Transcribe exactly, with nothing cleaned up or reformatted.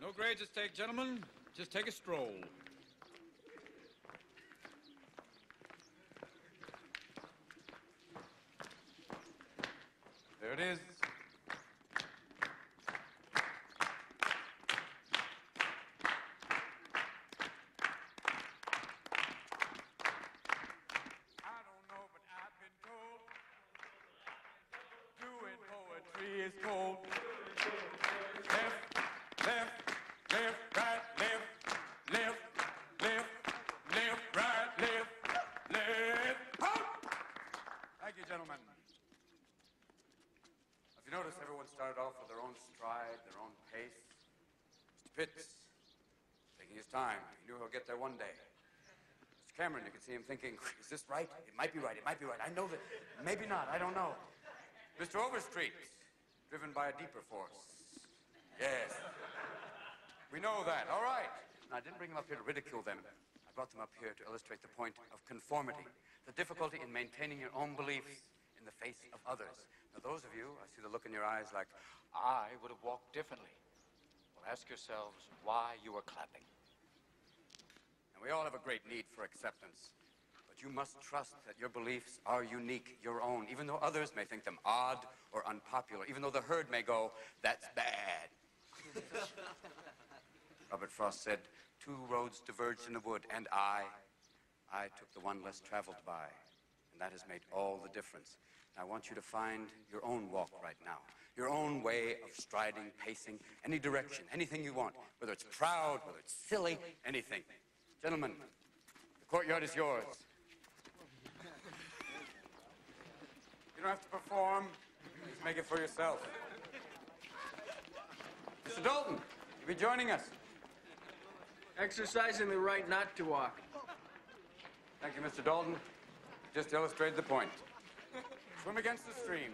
No grades at stake, gentlemen. Just take a stroll. There it is. One day. Mister Cameron, you can see him thinking, is this right? It might be right. It might be right. I know that. Maybe not. I don't know. Mister Overstreet, driven by a deeper force. Yes. We know that. All right. Now, I didn't bring them up here to ridicule them. I brought them up here to illustrate the point of conformity, the difficulty in maintaining your own beliefs in the face of others. Now, those of you, I see the look in your eyes like, I would have walked differently. Well, ask yourselves why you were clapping. We all have a great need for acceptance, but you must trust that your beliefs are unique, your own, even though others may think them odd or unpopular, even though the herd may go, that's bad. Robert Frost said, two roads diverged in the wood, and I, I took the one less traveled by, and that has made all the difference. I want you to find your own walk right now, your own way of striding, pacing, any direction, anything you want, whether it's proud, whether it's silly, anything. Gentlemen, the courtyard is yours. You don't have to perform. Just make it for yourself. Mister Dalton, you'll be joining us. Exercising the right not to walk. Thank you, Mister Dalton. Just illustrated the point. Swim against the stream.